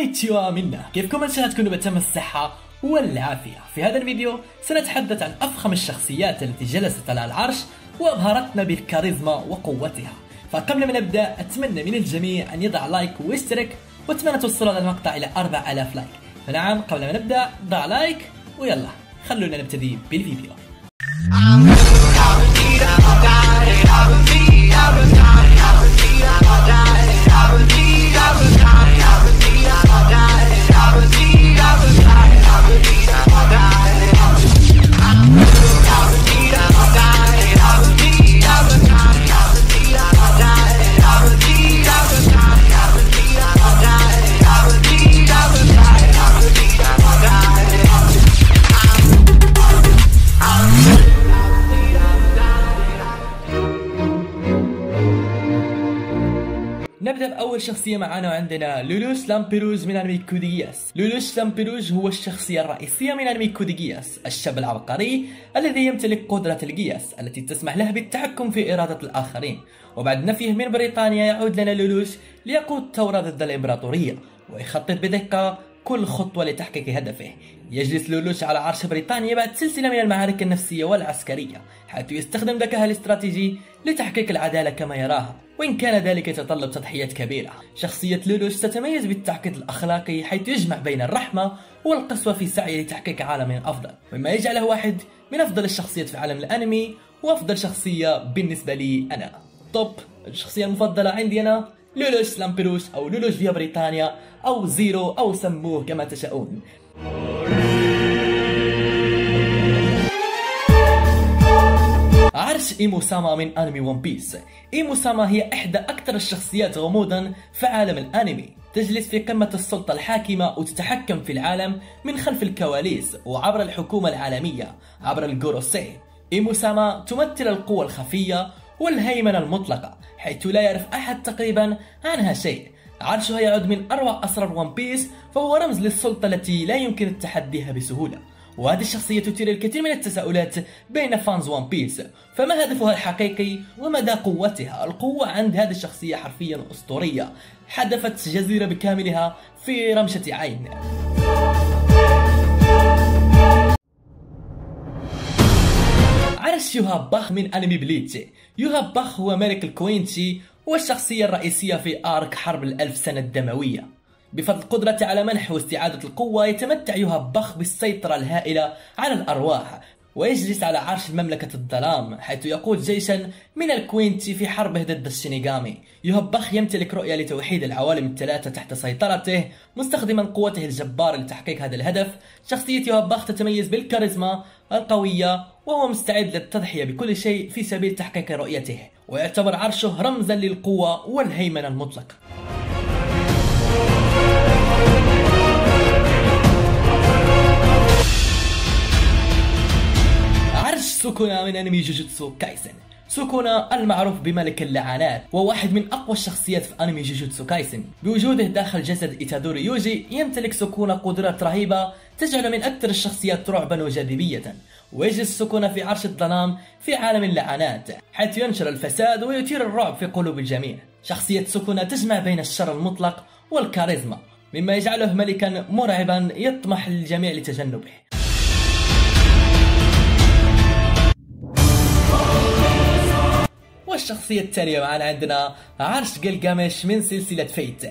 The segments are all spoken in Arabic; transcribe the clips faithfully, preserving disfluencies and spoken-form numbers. كونيتشيوا منا، كيفكم؟ ان شاء الله تكونوا بتم الصحة والعافية. في هذا الفيديو سنتحدث عن أفخم الشخصيات التي جلست على العرش وأبهرتنا بالكاريزما وقوتها. فقبل ما نبدأ أتمنى من الجميع أن يضع لايك ويشترك، وأتمنى توصل هذا المقطع إلى أربعة آلاف لايك. فنعم، قبل ما نبدأ ضع لايك، ويلا خلونا نبتدي بالفيديو. نبدأ بأول شخصية معانا، وعندنا لولوش لامبيروز من أنمي كود جياس. لولوش لامبيروز هو الشخصية الرئيسية من أنمي كود جياس، الشاب العبقري الذي يمتلك قدرة الجياس التي تسمح له بالتحكم في إرادة الآخرين. وبعد نفيه من بريطانيا يعود لنا لولوش ليقود ثورة ضد الإمبراطورية ويخطط بدقة كل خطوة لتحقيق هدفه. يجلس لولوش على عرش بريطانيا بعد سلسلة من المعارك النفسية والعسكرية، حيث يستخدم ذكائه الاستراتيجي لتحقيق العدالة كما يراها، وإن كان ذلك يتطلب تضحيات كبيرة. شخصية لولوش تتميز بالتعقيد الأخلاقي، حيث يجمع بين الرحمة والقسوة في سعيه لتحقيق عالم أفضل، مما يجعله واحد من أفضل الشخصيات في عالم الأنمي، وأفضل شخصية بالنسبة لي أنا. طب الشخصية المفضلة عندي أنا لولوش لامبيروز، أو لولوش فيا بريطانيا، أو زيرو، أو سموه كما تشاؤون. عرش إيموساما من أنمي ون بيس. إيموساما هي إحدى أكثر الشخصيات غموضا في عالم الأنمي، تجلس في قمة السلطة الحاكمة وتتحكم في العالم من خلف الكواليس وعبر الحكومة العالمية عبر الجوروسي. إيموساما تمثل القوة الخفية والهيمنة المطلقة، حيث لا يعرف أحد تقريبا عنها شيء. عرشها يعد من أروع أسرار ون بيس، فهو رمز للسلطة التي لا يمكن التحديها بسهولة. وهذه الشخصية تثير الكثير من التساؤلات بين فانز ون بيس، فما هدفها الحقيقي ومدى قوتها؟ القوة عند هذه الشخصية حرفيا أسطورية، حدفت جزيرة بكاملها في رمشة عين. عرش يوهاب باخ من أنمي بليتش. يوهاب باخ هو ملك الكوينشي والشخصية الرئيسية في آرك حرب الألف سنة الدموية. بفضل قدرته على منح واستعادة القوة، يتمتع يوهاب باخ بالسيطرة الهائلة على الأرواح، ويجلس على عرش مملكة الظلام، حيث يقود جيشا من الكوينتي في حربه ضد الشينيغامي. يوهاب باخ يمتلك رؤية لتوحيد العوالم الثلاثة تحت سيطرته، مستخدما قوته الجبارة لتحقيق هذا الهدف. شخصية يوهاب باخ تتميز بالكاريزما القوية، وهو مستعد للتضحية بكل شيء في سبيل تحقيق رؤيته، ويعتبر عرشه رمزا للقوة والهيمنة المطلقة. سكونا من أنمي جوجوتسو كايسن. سكونا المعروف بملك اللعنات، وواحد من أقوى الشخصيات في أنمي جوجوتسو كايسن. بوجوده داخل جسد إيتادوري يوجي، يمتلك سكونا قدرات رهيبة تجعل من أكثر الشخصيات رعبا وجاذبية. ويجلس سكونا في عرش الظلام في عالم اللعنات، حيث ينشر الفساد ويثير الرعب في قلوب الجميع. شخصية سكونا تجمع بين الشر المطلق والكاريزما، مما يجعله ملكا مرعبا يطمح للجميع لتجنبه. والشخصية التالية معنا عندنا عرش جلجامش من سلسلة فيت.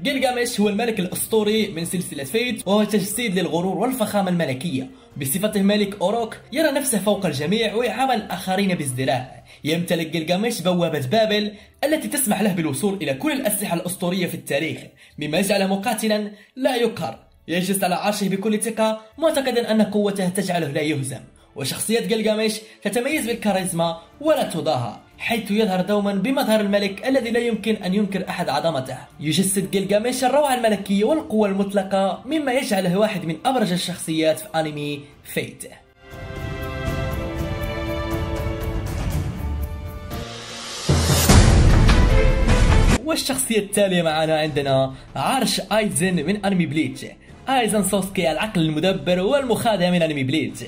جلجامش هو الملك الأسطوري من سلسلة فيت، وهو تجسيد للغرور والفخامة الملكية. بصفته ملك أوروك، يرى نفسه فوق الجميع ويعامل الآخرين بازدراء. يمتلك جلجامش بوابة بابل التي تسمح له بالوصول إلى كل الأسلحة الأسطورية في التاريخ، مما يجعله مقاتلا لا يقهر. يجلس على عرشه بكل ثقة، معتقدا أن قوته تجعله لا يهزم. وشخصية جلجامش تتميز بالكاريزما ولا تضاهى، حيث يظهر دوما بمظهر الملك الذي لا يمكن أن ينكر أحد عظمته. يجسد جلجامش الروعة الملكية والقوة المطلقة، مما يجعله واحد من أبرز الشخصيات في أنمي فيت. والشخصية التالية معنا عندنا عرش آيزن من أنمي بليتش. آيزن سوسكي العقل المدبر والمخادع من أنمي بليتش،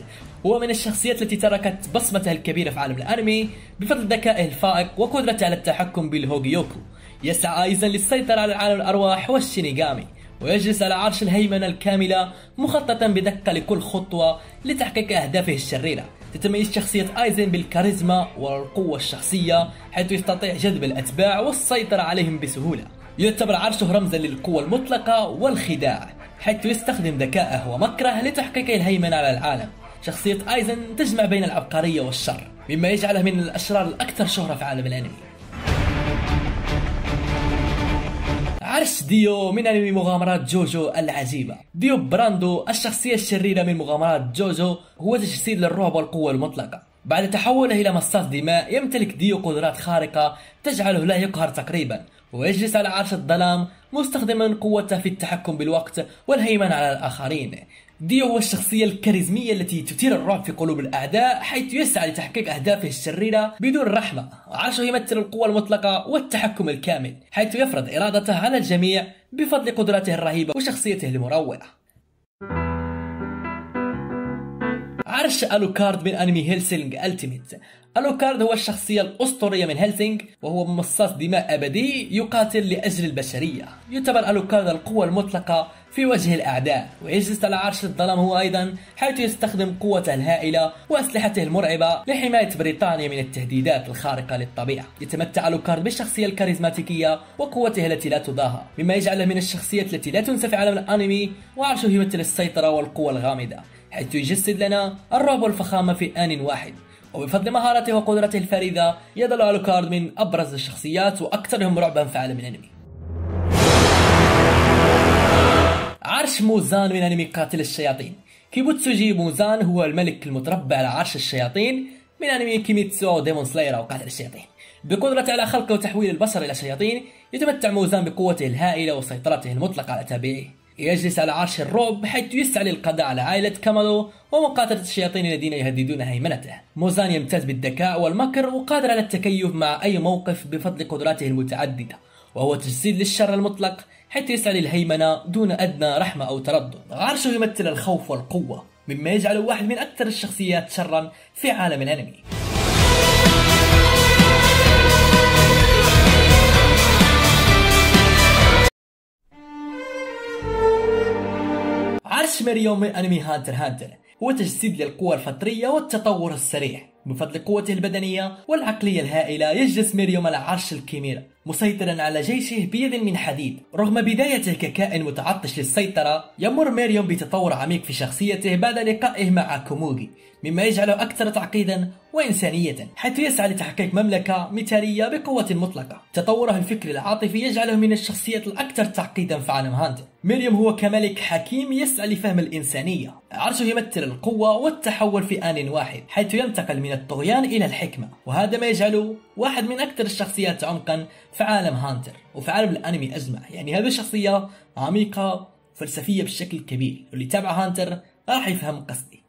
هو من الشخصيات التي تركت بصمتها الكبيرة في عالم الأنمي بفضل ذكائه الفائق وقدرته على التحكم بالهوغيوكو. يسعى أيضا للسيطرة على عالم الأرواح والشينيغامي، ويجلس على عرش الهيمنة الكاملة مخططا بدقة لكل خطوة لتحقيق أهدافه الشريرة. تتميز شخصية آيزن بالكاريزما والقوة الشخصية، حيث يستطيع جذب الأتباع والسيطرة عليهم بسهولة. يعتبر عرشه رمزا للقوة المطلقة والخداع، حيث يستخدم ذكائه ومكره لتحقيق الهيمنة على العالم. شخصية آيزن تجمع بين العبقرية والشر، مما يجعله من الأشرار الأكثر شهرة في عالم الأنمي. عرش ديو من أنمي مغامرات جوجو العجيبة. ديو براندو الشخصية الشريرة من مغامرات جوجو هو تجسيد للرعب والقوة المطلقة. بعد تحوله إلى مصاص دماء، يمتلك ديو قدرات خارقة تجعله لا يقهر تقريبا، ويجلس على عرش الظلام مستخدما قوته في التحكم بالوقت والهيمنة على الآخرين. ديو هو الشخصية الكاريزمية التي تثير الرعب في قلوب الأعداء، حيث يسعى لتحقيق أهدافه الشريرة بدون رحمة. عرشه يمثل القوة المطلقة والتحكم الكامل، حيث يفرض إرادته على الجميع بفضل قدراته الرهيبة وشخصيته المروعة. عرش ألو كارد من أنمي هيلسينج ألتيميت. ألو كارد هو الشخصية الأسطورية من هيلسينج، وهو مصاص دماء أبدي يقاتل لأجل البشرية. يعتبر ألو كارد القوة المطلقة في وجه الأعداء، ويجلس على عرش الظلام هو أيضا، حيث يستخدم قوته الهائلة وأسلحته المرعبة لحماية بريطانيا من التهديدات الخارقة للطبيعة. يتمتع ألو كارد بالشخصية الكاريزماتيكية وقوته التي لا تضاهى، مما يجعله من الشخصيات التي لا تنسى في عالم الأنمي. وعرشه يمثل السيطرة والقوة الغامضة، حيث يجسد لنا الرعب والفخامة في آن واحد. وبفضل مهارته وقدرته الفريدة يظل ألو كارد من أبرز الشخصيات وأكثرهم رعبا في عالم الأنمي. عرش موزان من أنمي قاتل الشياطين. كيبوتسوجي موزان هو الملك المتربع على عرش الشياطين من أنمي كيميتسو ديمون سلاير أو قاتل الشياطين. بقدرته على خلق وتحويل البشر إلى شياطين، يتمتع موزان بقوته الهائلة وسيطرته المطلقة على تابعيه. يجلس على عرش الرعب، حيث يسعى للقضاء على عائلة كامادو ومقاتلة الشياطين الذين يهددون هيمنته. موزان يمتاز بالذكاء والمكر، وقادر على التكيف مع أي موقف بفضل قدراته المتعددة، وهو تجسيد للشر المطلق، حيث يسعى للهيمنة دون أدنى رحمة أو تردد. عرشه يمثل الخوف والقوة، مما يجعله واحد من أكثر الشخصيات شرًا في عالم الأنمي. عرش ميريوم من أنمي هانتر هانتر هو تجسيد للقوة الفطرية والتطور السريع. بفضل قوته البدنية والعقلية الهائلة، يجلس ميريوم على عرش الكيميرا، مسيطرا على جيشه بيد من حديد. رغم بدايته ككائن متعطش للسيطرة، يمر ميريوم بتطور عميق في شخصيته بعد لقائه مع كوموغي، مما يجعله أكثر تعقيدا وإنسانية، حيث يسعى لتحقيق مملكة مثالية بقوة مطلقة. تطوره الفكري العاطفي يجعله من الشخصيات الأكثر تعقيدا في عالم هانتر. ميريوم هو كملك حكيم يسعى لفهم الإنسانية. عرشه يمثل القوة والتحول في آن واحد، حيث ينتقل من الطغيان إلى الحكمة، وهذا ما يجعله واحد من أكثر الشخصيات عمقا في عالم هانتر وفي عالم الأنمي أجمع. يعني هذه الشخصية عميقة فلسفية بشكل كبير، واللي تابع هانتر راح يفهم قصدي.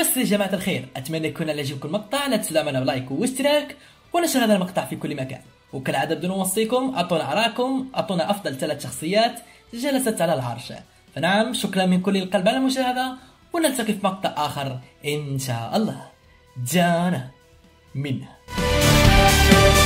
بس يا جماعة الخير، أتمنى يكون يعجبكم المقطع. لا تنسوا العمل بلايك واشتراك ونشر هذا المقطع في كل مكان. وكالعادة بدون وصيكم، أعطونا آراءكم، أعطونا أفضل ثلاث شخصيات جلست على العرش. فنعم، شكرا من كل القلب على المشاهدة، ونلتقي في مقطع آخر إن شاء الله. جانا منها.